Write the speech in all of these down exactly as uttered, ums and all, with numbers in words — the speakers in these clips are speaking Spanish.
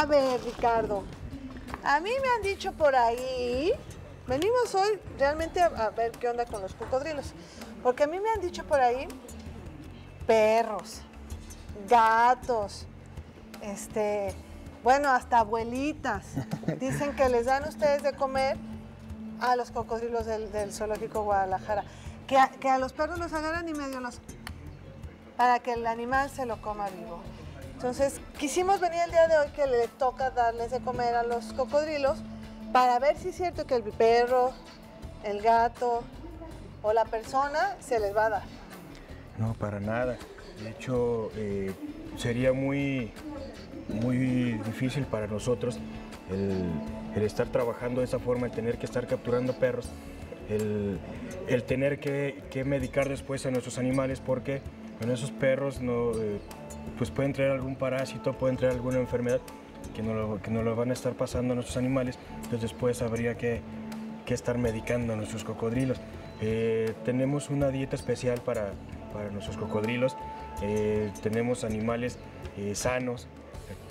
A ver, Ricardo, a mí me han dicho por ahí, venimos hoy realmente a, a ver qué onda con los cocodrilos, porque a mí me han dicho por ahí perros, gatos, este, bueno, hasta abuelitas, dicen que les dan ustedes de comer a los cocodrilos del, del Zoológico de Guadalajara, que a, que a los perros los agarran y medio los... para que el animal se lo coma vivo. Entonces, quisimos venir el día de hoy que le toca darles de comer a los cocodrilos para ver si es cierto que el perro, el gato o la persona se les va a dar. No, para nada. De hecho, eh, sería muy, muy difícil para nosotros el, el estar trabajando de esa forma, el tener que estar capturando perros, el, el tener que, que medicar después a nuestros animales, porque con esos perros no... Eh, pues pueden traer algún parásito, pueden traer alguna enfermedad que no lo, que no lo van a estar pasando a nuestros animales, entonces después habría que, que estar medicando a nuestros cocodrilos. Eh, tenemos una dieta especial para, para nuestros cocodrilos, eh, tenemos animales eh, sanos,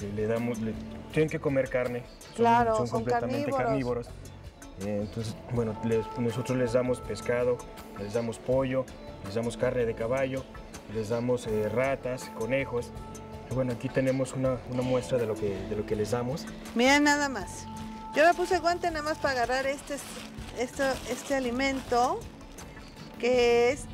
eh, le damos, le, tienen que comer carne, son, claro, son completamente son carnívoros. carnívoros. Eh, entonces, bueno, les, nosotros les damos pescado, les damos pollo, les damos carne de caballo, les damos eh, ratas, conejos. Bueno, aquí tenemos una, una muestra de lo, que, de lo que les damos. Miren nada más. Yo me puse guante nada más para agarrar este, este, este alimento, que es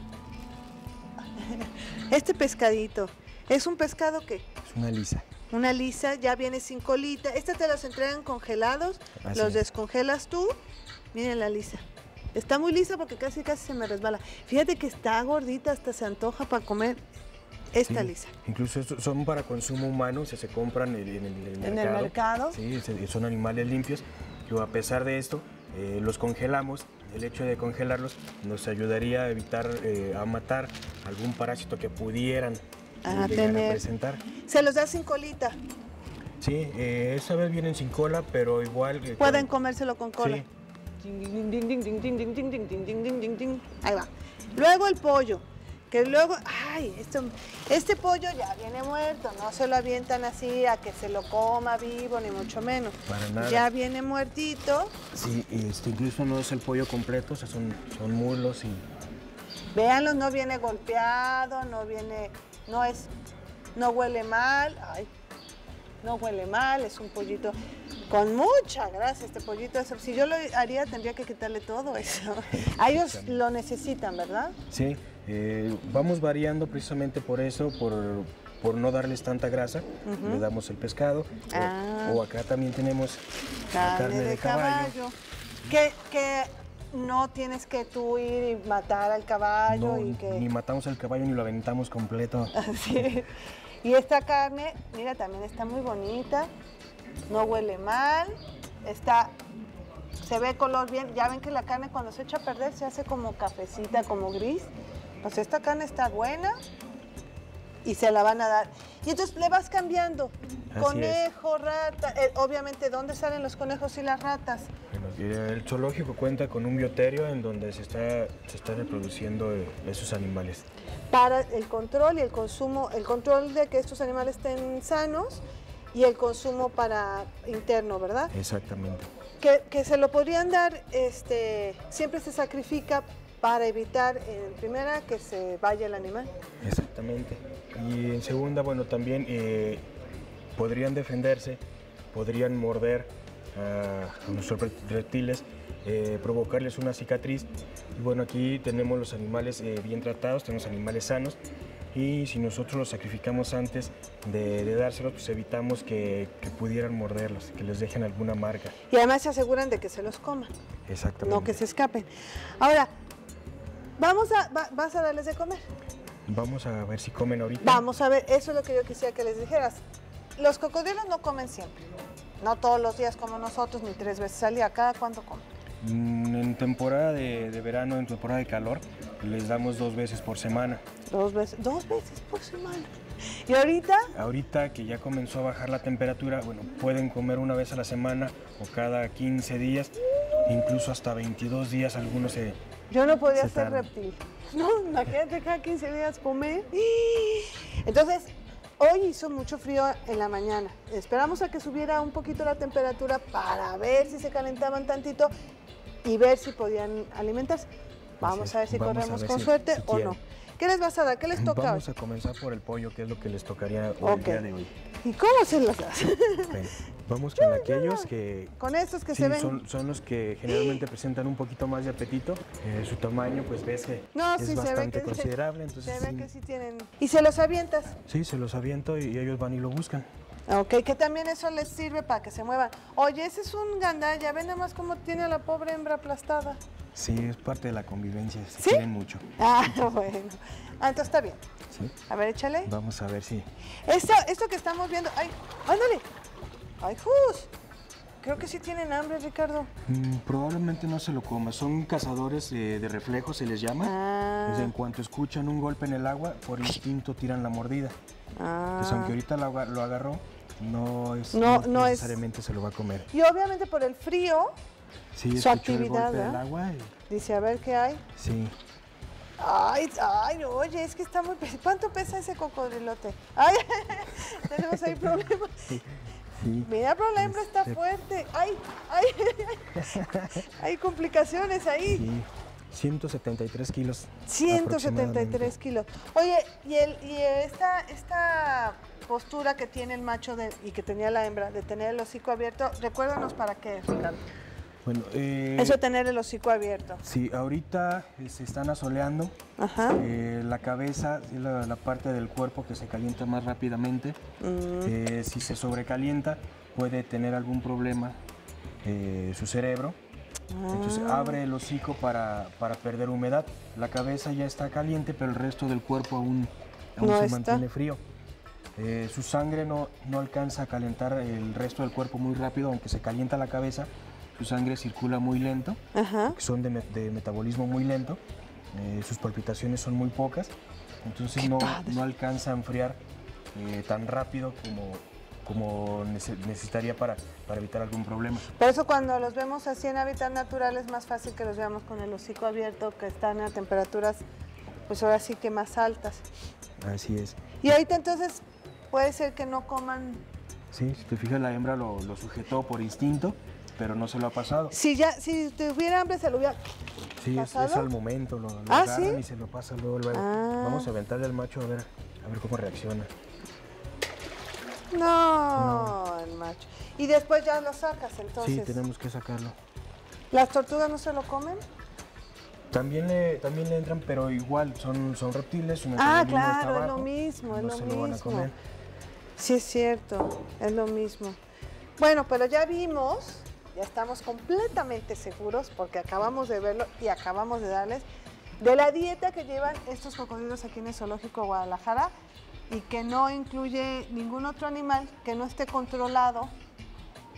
este pescadito. ¿Es un pescado qué? Es una lisa. Una lisa, ya viene sin colita. Estas te los entregan congelados, Así los es. descongelas tú. Miren la lisa. Está muy lisa porque casi casi se me resbala. Fíjate que está gordita, hasta se antoja para comer esta sí, lisa. Incluso son para consumo humano, se, se compran en el, en el mercado. ¿En el mercado? Sí, son animales limpios. Yo, a pesar de esto, eh, los congelamos. El hecho de congelarlos nos ayudaría a evitar, eh, a matar algún parásito que pudieran a tener. A presentar. ¿Se los da sin colita? Sí, eh, esta vez vienen sin cola, pero igual... Eh, Pueden con... comérselo con cola. Sí. Ahí va. Luego el pollo, que luego, ay, esto, este pollo ya viene muerto, no se lo avientan así a que se lo coma vivo, ni mucho menos. Para nada. Ya viene muertito. Sí, este, incluso no es el pollo completo, o sea, son, son muslos y... Véanlo, no viene golpeado, no viene, no es, no huele mal, ay, no huele mal, es un pollito... Con mucha gracia este pollito. Si yo lo haría, tendría que quitarle todo eso. A ellos lo necesitan, ¿verdad? Sí. Eh, vamos variando precisamente por eso, por, por no darles tanta grasa. Uh-huh. Le damos el pescado. Ah. O, o acá también tenemos carne, carne de, de caballo. caballo. Que, que no tienes que tú ir y matar al caballo. No, y que... ni matamos al caballo ni lo aventamos completo. Así es. Y esta carne, mira, también está muy bonita. No huele mal, está, se ve color bien. Ya ven que la carne cuando se echa a perder se hace como cafecita, como gris. Pues esta carne está buena y se la van a dar. Y entonces le vas cambiando. Así Conejo, es. rata. Eh, obviamente, ¿dónde salen los conejos y las ratas? Bueno, el zoológico cuenta con un bioterio en donde se está, se está reproduciendo esos animales. Para el control y el consumo, el control de que estos animales estén sanos, y el consumo para interno, ¿verdad? Exactamente. Que, que se lo podrían dar, este, siempre se sacrifica para evitar, en primera, que se vaya el animal. Exactamente. Y en segunda, bueno, también eh, podrían defenderse, podrían morder uh, a nuestros reptiles, eh, provocarles una cicatriz. Y bueno, aquí tenemos los animales eh, bien tratados, tenemos animales sanos. Y si nosotros los sacrificamos antes de, de dárselos, pues evitamos que, que pudieran morderlos, que les dejen alguna marca. Y además se aseguran de que se los coman. Exactamente. No que se escapen. Ahora, vamos a, va, ¿vas a darles de comer? Vamos a ver si comen ahorita. Vamos a ver, eso es lo que yo quisiera que les dijeras. Los cocodrilos no comen siempre. No todos los días como nosotros, ni tres veces al día. ¿Cada cuánto comen? En temporada de, de verano, en temporada de calor, les damos dos veces por semana. Dos veces, dos veces por semana. ¿Y ahorita? Ahorita que ya comenzó a bajar la temperatura, bueno, pueden comer una vez a la semana o cada quince días, incluso hasta veintidós días algunos se... Yo no podía se ser reptil. No, imagínate cada quince días comer. Entonces, Hoy hizo mucho frío en la mañana, esperamos a que subiera un poquito la temperatura para ver si se calentaban tantito y ver si podían alimentarse. Vamos a ver si corremos con suerte o no. ¿Qué les vas a dar? ¿Qué les toca hoy? Vamos a comenzar por el pollo, que es lo que les tocaría hoy, el día de hoy. ¿Y cómo se las hace? Bueno, vamos con aquellos que... Con estos que se ven. Son, son los que generalmente presentan un poquito más de apetito. Eh, su tamaño, pues ves que es bastante considerable. Se ve que sí tienen... ¿Y se los avientas? Sí, se los aviento y ellos van y lo buscan. Ok, que también eso les sirve para que se muevan. Oye, ese es un gandalla, ven nada más cómo tiene a la pobre hembra aplastada. Sí, es parte de la convivencia, se ¿sí? quieren mucho. Ah, bueno. Ah, entonces está bien. Sí. A ver, échale. Vamos a ver si... Esto, esto que estamos viendo... ¡Ay, ándale! ¡Ay, juz! Creo que sí tienen hambre, Ricardo. Mm, probablemente no se lo coma. Son cazadores eh, de reflejos, se les llama. Ah. Entonces, en cuanto escuchan un golpe en el agua, por instinto tiran la mordida. Ah. Pues aunque ahorita lo agarró, no, es, no, no, no necesariamente es... se lo va a comer. Y obviamente por el frío, sí, su actividad, el golpe, ¿eh?, del agua. Y... Dice, a ver qué hay. Sí. Ay, ay, oye, es que está muy... ¿Cuánto pesa ese cocodrilote? Ay, tenemos ahí problemas. Sí. Sí. Mira, el problema este... está fuerte. Ay, ay, hay complicaciones ahí. Sí. ciento setenta y tres kilos. ciento setenta y tres kilos. Oye, y, el, y esta, esta postura que tiene el macho de, y que tenía la hembra de tener el hocico abierto, recuérdanos para qué, Ricardo. Bueno, eh, eso de tener el hocico abierto. Sí, ahorita se están asoleando. Ajá. Eh, la cabeza es la, la parte del cuerpo que se calienta más rápidamente. Mm. Eh, si se sobrecalienta, puede tener algún problema eh, su cerebro. Entonces abre el hocico para, para perder humedad. La cabeza ya está caliente, pero el resto del cuerpo aún, aún no se está. Mantiene frío. Eh, su sangre no, no alcanza a calentar el resto del cuerpo muy rápido, aunque se calienta la cabeza, su sangre circula muy lento, son de, de metabolismo muy lento, eh, sus palpitaciones son muy pocas, entonces no, no alcanza a enfriar eh, tan rápido como... como necesitaría para, para evitar algún problema. Por eso cuando los vemos así en hábitat natural es más fácil que los veamos con el hocico abierto, que están a temperaturas, pues ahora sí que más altas. Así es. Y ahorita entonces puede ser que no coman... Sí, si te fijas la hembra lo, lo sujetó por instinto, pero no se lo ha pasado. Si ya, si tuviera hambre se lo hubiera... Sí, ¿pasado? Es, es al momento, lo, lo ¿ah, agarran sí? y se lo pasa luego, luego. Ah. Vamos a aventarle al macho a ver, a ver cómo reacciona. No, no, el macho. Y después ya lo sacas, entonces. Sí, tenemos que sacarlo. ¿Las tortugas no se lo comen? También le, también le entran, pero igual, son, son reptiles. Ah, claro, abajo, es lo mismo, es no lo se mismo. Lo van a comer. Sí, es cierto, es lo mismo. Bueno, pero ya vimos, ya estamos completamente seguros, porque acabamos de verlo y acabamos de darles de la dieta que llevan estos cocodrilos aquí en el Zoológico de Guadalajara, y que no incluye ningún otro animal que no esté controlado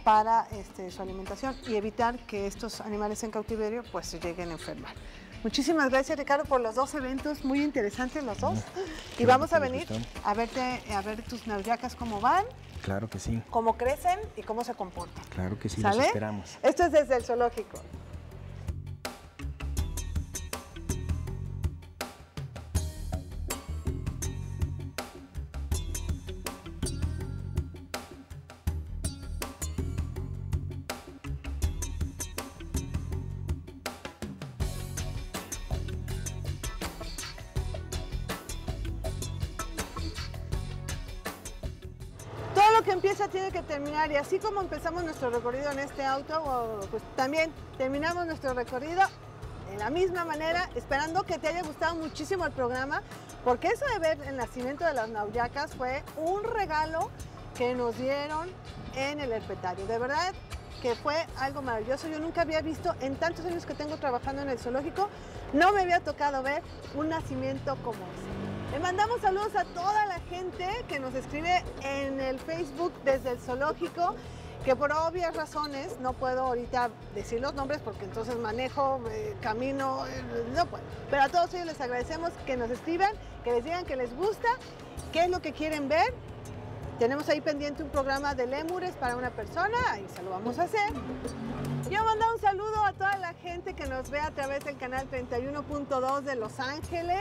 para este, su alimentación y evitar que estos animales en cautiverio pues se lleguen a enfermar. Muchísimas gracias, Ricardo, por los dos eventos, muy interesantes los dos. Bueno, y vamos a venir a verte, a ver tus nauyacas cómo van. Claro que sí. Cómo crecen y cómo se comportan. Claro que sí, ¿sale? Los esperamos. Esto es desde el Zoológico. Que empieza tiene que terminar, y así como empezamos nuestro recorrido en este auto, pues también terminamos nuestro recorrido de la misma manera, esperando que te haya gustado muchísimo el programa, porque eso de ver el nacimiento de las nauyacas fue un regalo que nos dieron en el herpetario, de verdad que fue algo maravilloso. Yo nunca había visto, en tantos años que tengo trabajando en el zoológico, no me había tocado ver un nacimiento como ese. Le mandamos saludos a toda la gente que nos escribe en el Facebook desde el Zoológico, que por obvias razones no puedo ahorita decir los nombres porque entonces manejo, eh, camino, eh, no puedo. Pero a todos ellos les agradecemos que nos escriban, que les digan que les gusta, qué es lo que quieren ver. Tenemos ahí pendiente un programa de lémures para una persona, ahí se lo vamos a hacer. Yo mando un saludo a toda la gente que nos ve a través del canal treinta y uno punto dos de Los Ángeles.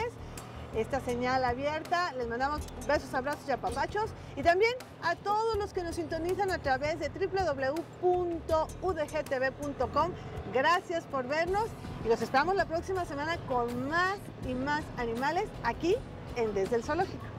esta señal abierta. Les mandamos besos, abrazos y apapachos. Y también a todos los que nos sintonizan a través de doble u doble u doble u punto u d g t v punto com. Gracias por vernos y los esperamos la próxima semana con más y más animales aquí en Desde el Zoológico.